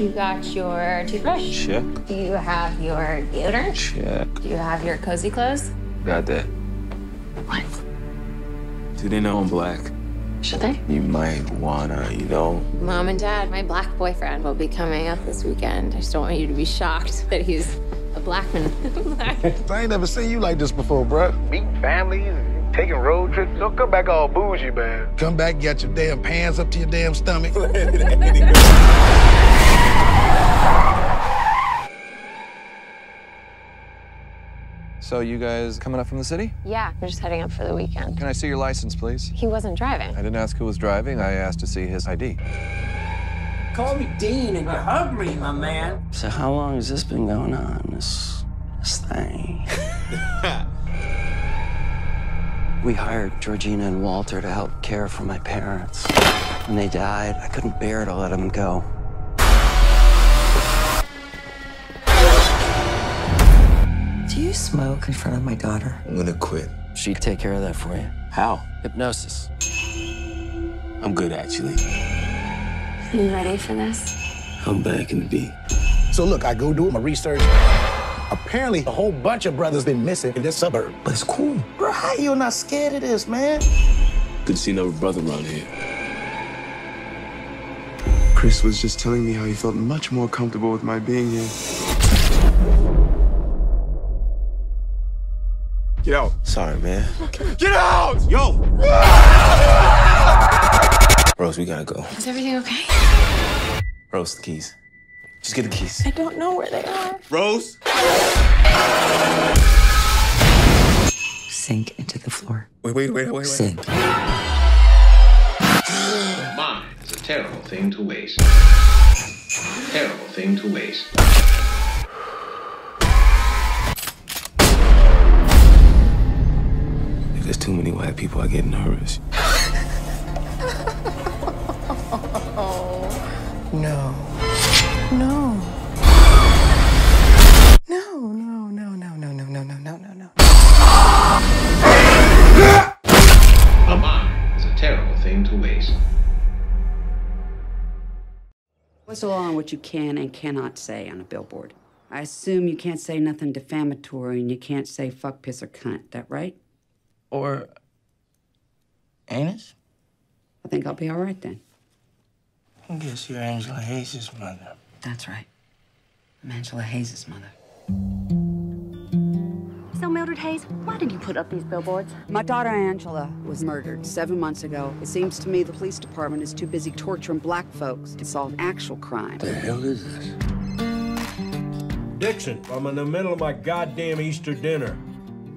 You got your toothbrush? Check. Do you have your deodorant? Check. Do you have your cozy clothes? Got that. What? Do they know I'm black? Should they? You might wanna, you know. Mom and Dad, my black boyfriend will be coming up this weekend. I just don't want you to be shocked that he's a black man. I ain't never seen you like this before, bruh. Meeting families, taking road trips. Don't come back all bougie, man. Come back, get your damn pants up to your damn stomach. So you guys coming up from the city? Yeah, we're just heading up for the weekend. Can I see your license, please? He wasn't driving. I didn't ask who was driving. I asked to see his ID. Call me Dean if you're hungry, my man. So how long has this been going on, this thing? We hired Georgina and Walter to help care for my parents. When they died, I couldn't bear to let them go. Do you smoke in front of my daughter? I'm gonna quit. She'd take care of that for you. How? Hypnosis. I'm good, actually. You ready for this? I'm back in the beat. So look, I go do my research. Apparently, a whole bunch of brothers been missing in this suburb. But it's cool. Bro, how you not scared of this, man? Good to see another brother around here. Chris was just telling me how he felt much more comfortable with my being here. Get out. Sorry, man. Okay. Get out! Yo! Rose, we gotta go. Is everything okay? Rose, the keys. Just get the keys. I don't know where they are. Rose! Sink into the floor. Wait. Sink. Mine is a terrible thing to waste. Terrible thing to waste. There's too many white people, I get nervous. No. A mine is a terrible thing to waste. What's the law on what you can and cannot say on a billboard? I assume you can't say nothing defamatory and you can't say fuck, piss, or cunt. That right? Or anus? I think I'll be all right then. I guess you're Angela Hayes' mother. That's right. I'm Angela Hayes' mother. So, Mildred Hayes, why did you put up these billboards? My daughter Angela was murdered 7 months ago. It seems to me the police department is too busy torturing black folks to solve actual crime. The hell is this? Dixon, I'm in the middle of my goddamn Easter dinner.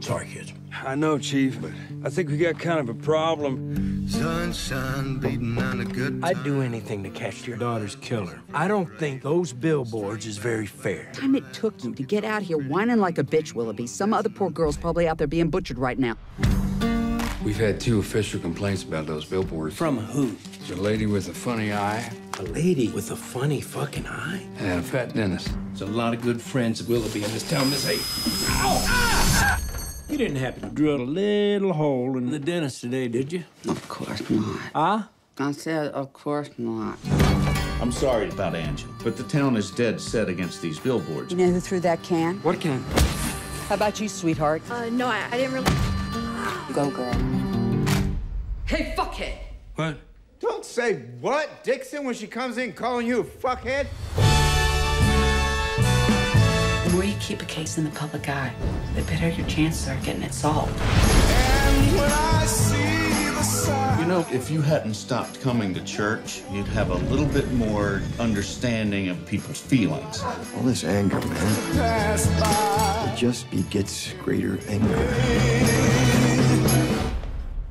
Sorry, kids. I know, Chief, but I think we got kind of a problem. Sunshine beating on a good time. I'd do anything to catch your daughter's killer. I don't think those billboards is very fair. The time it took you to get out here whining like a bitch, Willoughby. Some other poor girl's probably out there being butchered right now. We've had 2 official complaints about those billboards. From who? The lady with a funny eye. A lady with a funny fucking eye? And a fat dentist. There's a lot of good friends of Willoughby in this town, Miss Hayes. Ow! Ah! You didn't happen to drill a little hole in the dentist today, did you? Of course not. Huh? I said, of course not. I'm sorry about Angela, but the town is dead set against these billboards. You know who threw that can? What can? How about you, sweetheart? No, I didn't really... Go, girl. Hey, fuckhead! What? Don't say what, Dixon, when she comes in calling you a fuckhead. The more you keep a case in the public eye, the better your chances are getting it solved. And when I see the sun... You know, if you hadn't stopped coming to church, you'd have a little bit more understanding of people's feelings. All this anger, man, it just begets greater anger.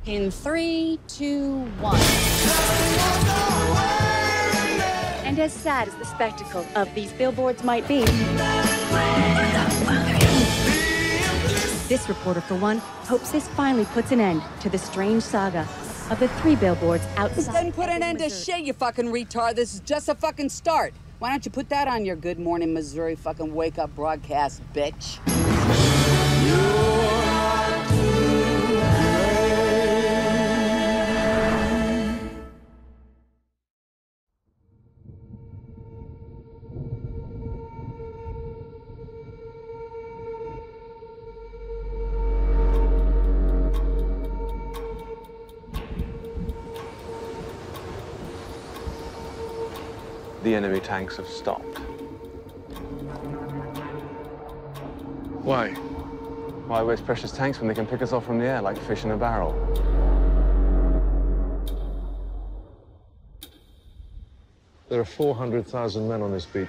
In 3, 2, 1. And as sad as the spectacle of these billboards might be, this reporter, for one, hopes this finally puts an end to the strange saga of the 3 billboards outside. This doesn't put an end to shit, you fucking retard. This is just a fucking start. Why don't you put that on your Good Morning Missouri fucking wake-up broadcast, bitch? the enemy tanks have stopped. Why? Why waste precious tanks when they can pick us off from the air like fish in a barrel? There are 400,000 men on this beach.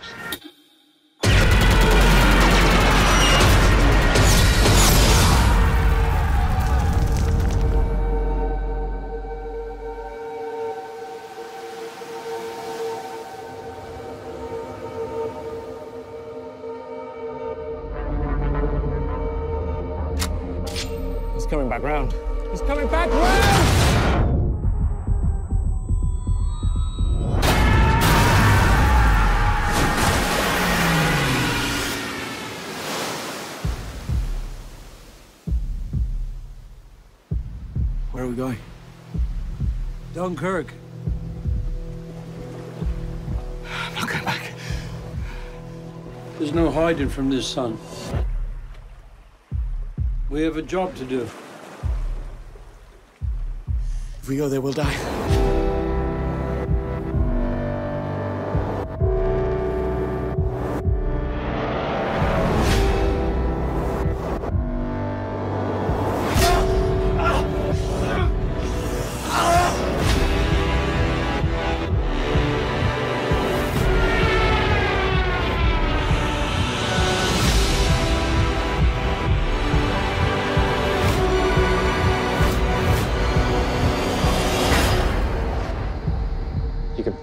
He's coming back round. He's coming back round! Where are we going? Dunkirk. I'm not going back. There's no hiding from this, son. We have a job to do. If we go there, we'll die.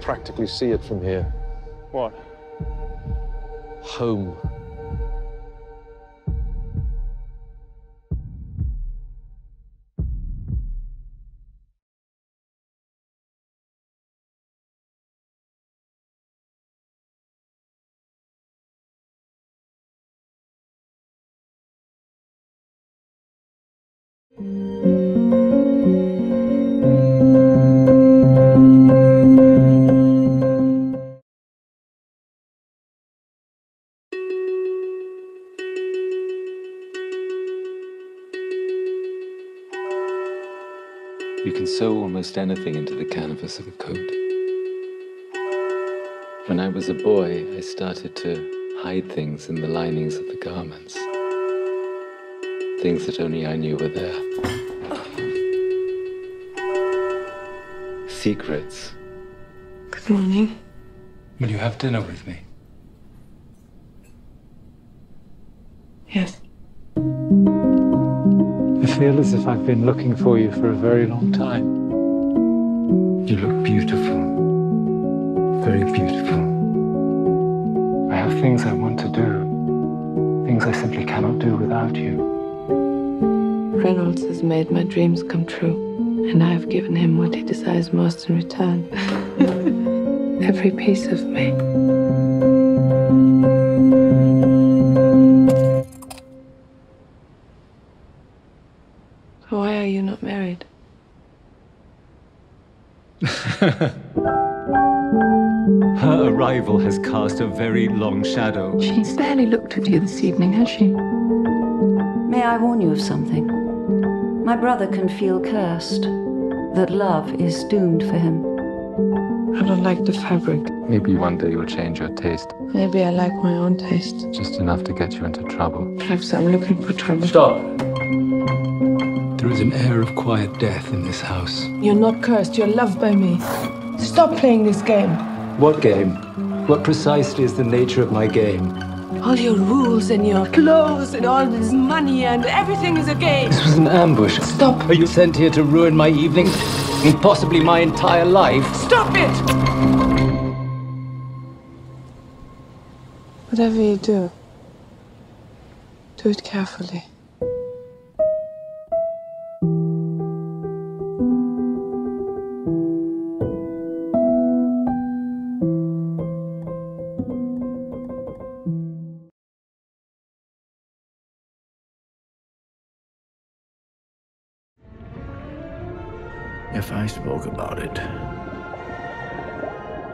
Practically see it from here. What? Home. You can sew almost anything into the canvas of a coat. When I was a boy, I started to hide things in the linings of the garments. Things that only I knew were there. Secrets. Good morning. Will you have dinner with me? Yes. I feel as if I've been looking for you for a very long time. You look beautiful, very beautiful. I have things I want to do, things I simply cannot do without you. Reynolds has made my dreams come true, and I have given him what he desires most in return. Every piece of me. Her arrival has cast a very long shadow. She's barely looked at you this evening, has she? May I warn you of something? My brother can feel cursed, that love is doomed for him. I don't like the fabric. Maybe one day you'll change your taste. Maybe I like my own taste. Just enough to get you into trouble. Perhaps I'm looking for trouble. Stop! There is an air of quiet death in this house. You're not cursed, you're loved by me. Stop playing this game. What game? What precisely is the nature of my game? All your rules and your clothes and all this money and everything is a game. This was an ambush. Stop. Are you sent here to ruin my evening? And possibly my entire life? Stop it! Whatever you do it carefully. If I spoke about it,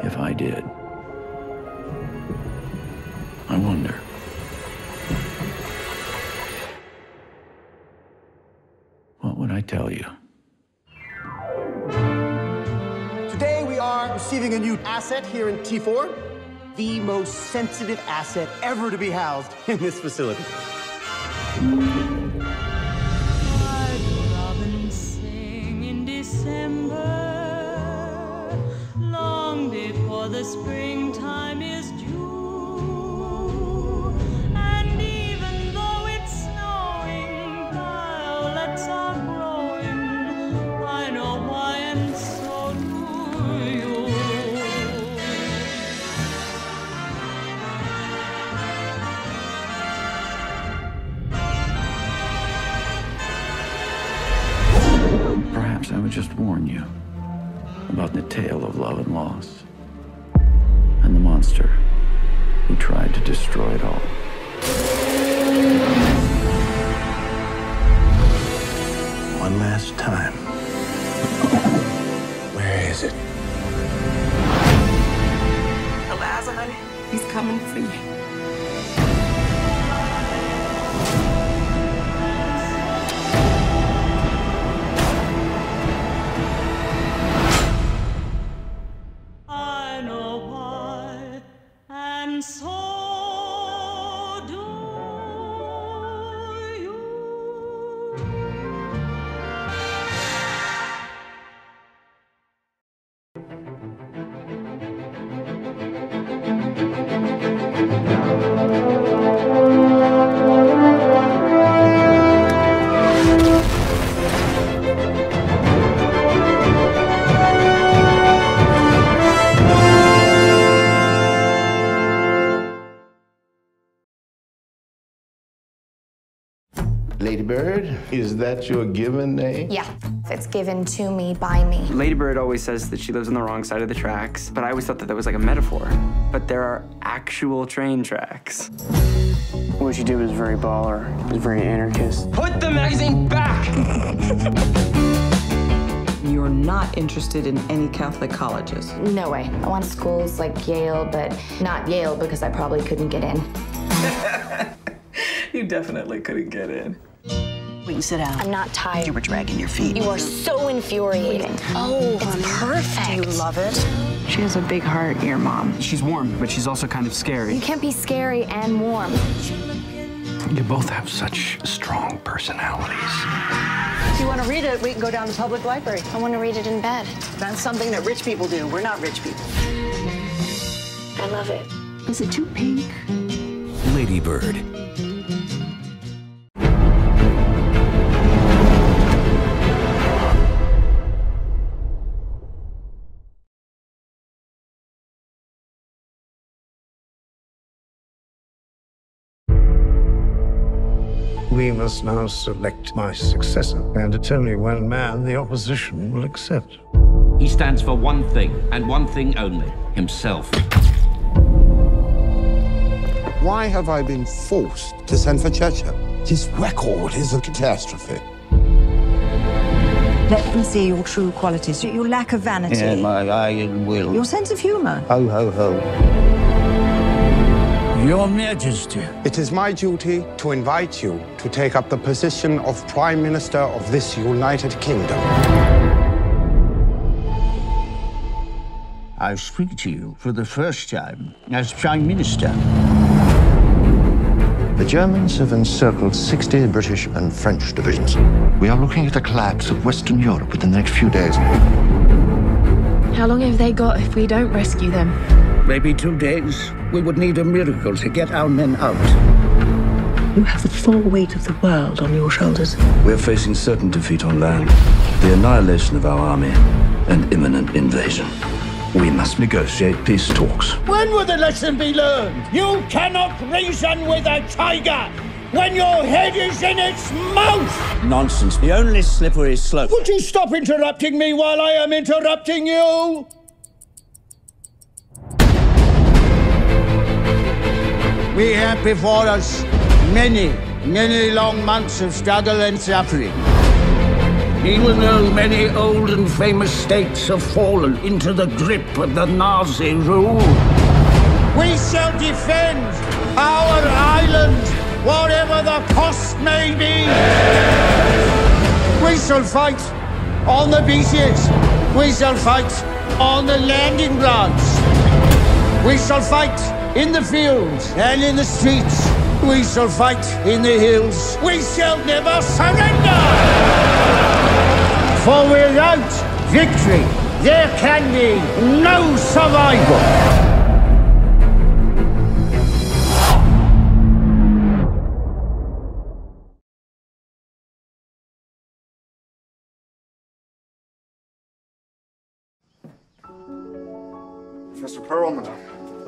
if I did, I wonder. What would I tell you? Today we are receiving a new asset here in T4. the most sensitive asset ever to be housed in this facility. The springtime is due, and even though it's snowing, violets are growing. I know why, and so do you. Perhaps I would just warn you about the tale of love and loss. And the monster who tried to destroy it all. One last time. Where is it? Eliza, honey, he's coming for you. Lady Bird, is that your given name? Yeah, it's given to me by me. Lady Bird always says that she lives on the wrong side of the tracks, but I always thought that that was like a metaphor. But there are actual train tracks. What she did was very baller. It was very anarchist. Put the magazine back! You're not interested in any Catholic colleges? No way. I want schools like Yale, but not Yale because I probably couldn't get in. You definitely couldn't get in. We can sit down. I'm not tired. You were dragging your feet. You are so infuriating. Oh, it's perfect. Do you love it? She has a big heart, your mom. She's warm, but she's also kind of scary. You can't be scary and warm. You both have such strong personalities. If you want to read it, we can go down to the public library. I want to read it in bed. That's something that rich people do. We're not rich people. I love it. Is it too pink? Lady Bird. We must now select my successor, and it's only one man the opposition will accept. He stands for one thing, and one thing only, himself. Why have I been forced to send for Churchill? His record is a catastrophe. Let me see your true qualities, your lack of vanity. Yeah, my iron will. Your sense of humor. Ho, ho, ho. Your Majesty. It is my duty to invite you to take up the position of Prime Minister of this United Kingdom. I speak to you for the first time as Prime Minister. The Germans have encircled 60 British and French divisions. We are looking at the collapse of Western Europe within the next few days. How long have they got if we don't rescue them? Maybe 2 days. We would need a miracle to get our men out. You have the full weight of the world on your shoulders. We're facing certain defeat on land, the annihilation of our army, and imminent invasion. We must negotiate peace talks. When will the lesson be learned? You cannot reason with a tiger when your head is in its mouth! Nonsense. The only slippery slope. Would you stop interrupting me while I am interrupting you? We have before us many, many long months of struggle and suffering. Even though many old and famous states have fallen into the grip of the Nazi rule, we shall defend our island, whatever the cost may be. We shall fight on the beaches. We shall fight on the landing grounds. We shall fight in the fields and in the streets. We shall fight in the hills. We shall never surrender! For without victory, there can be no survival. Professor Perlman.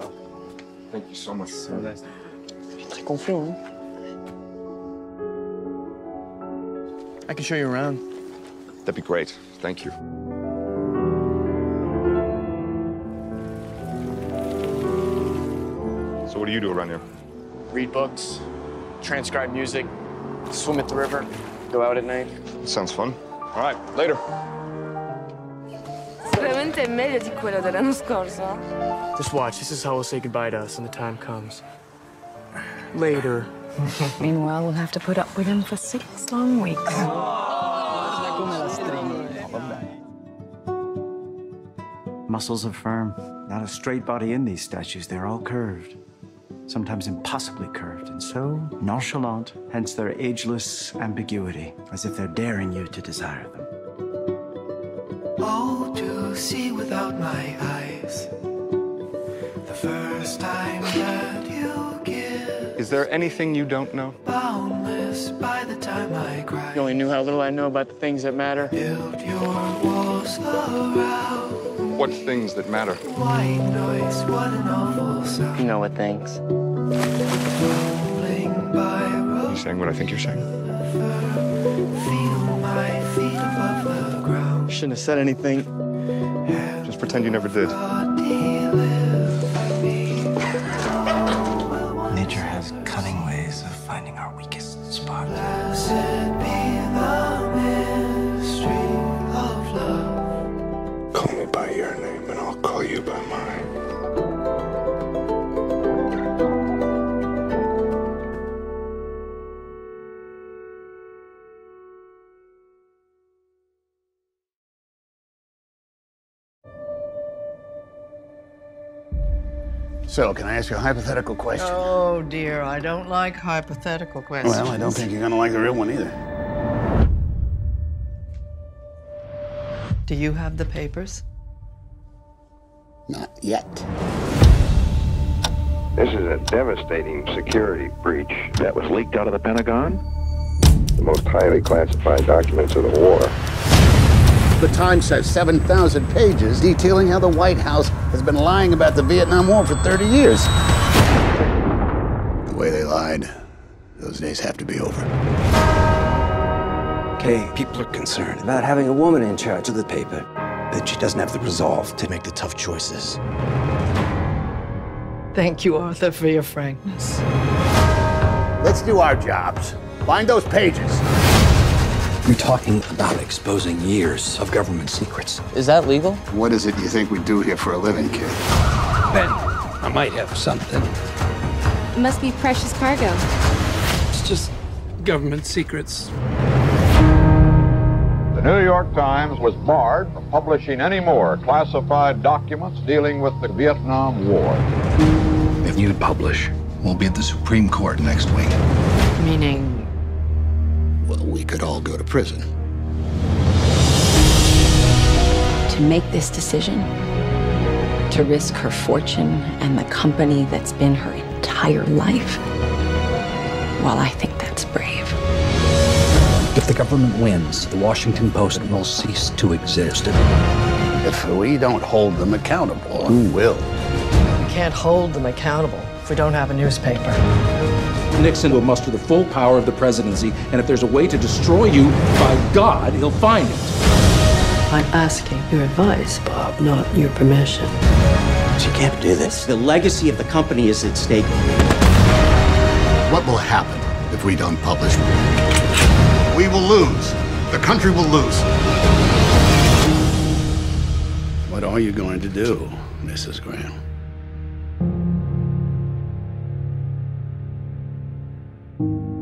Oh, thank you so much. C'est très confiant, hein? I can show you around. That'd be great. Thank you. So what do you do around here? Read books, transcribe music, swim at the river, go out at night. Sounds fun. All right, later. Veramente è meglio di quello dell'anno scorso. Just watch. This is how we'll say goodbye to us when the time comes. Later. Meanwhile, we'll have to put up with him for 6 long weeks. Muscles are firm. Not a straight body in these statues. They're all curved. Sometimes impossibly curved, and so nonchalant, hence their ageless ambiguity, as if they're daring you to desire them. Oh, to see without my eyes, the first time that you give. Is there anything you don't know? Boundless by the time I cry. You only knew how little I know about the things that matter. Build your walls around. What things that matter? White noise, what an awful sound. You know what things. You're saying what I think you're saying? Feel my feet above the ground. I shouldn't have said anything. Just pretend you never did. Nature has cunning ways of finding our weakest spot. Call me by your name and I'll call you by mine. So, can I ask you a hypothetical question? Oh, dear, I don't like hypothetical questions. Well, I don't think you're going to like the real one either. Do you have the papers? Not yet. This is a devastating security breach that was leaked out of the Pentagon. The most highly classified documents of the war. The Times has 7,000 pages detailing how the White House has been lying about the Vietnam War for 30 years. The way they lied, those days have to be over. Kay, people are concerned about having a woman in charge of the paper. That she doesn't have the resolve to make the tough choices. Thank you, Arthur, for your frankness. Let's do our jobs. Find those pages. You're talking about exposing years of government secrets. Is that legal? What is it you think we do here for a living, kid? Ben, I might have something. It must be precious cargo. It's just government secrets. The New York Times was barred from publishing any more classified documents dealing with the Vietnam War. If you publish, we'll be at the Supreme Court next week. Meaning? Well, we could all go to prison. To make this decision, to risk her fortune and the company that's been her entire life, well, I think that's brave. If the government wins, the Washington Post will cease to exist. If we don't hold them accountable, who will? We can't hold them accountable if we don't have a newspaper. Nixon will muster the full power of the presidency, and if there's a way to destroy you, by God, he'll find it. I'm asking your advice, Bob, not your permission. She can't do this. The legacy of the company is at stake. What will happen if we don't publish? We will lose. The country will lose. What are you going to do, Mrs. Graham? Thank you.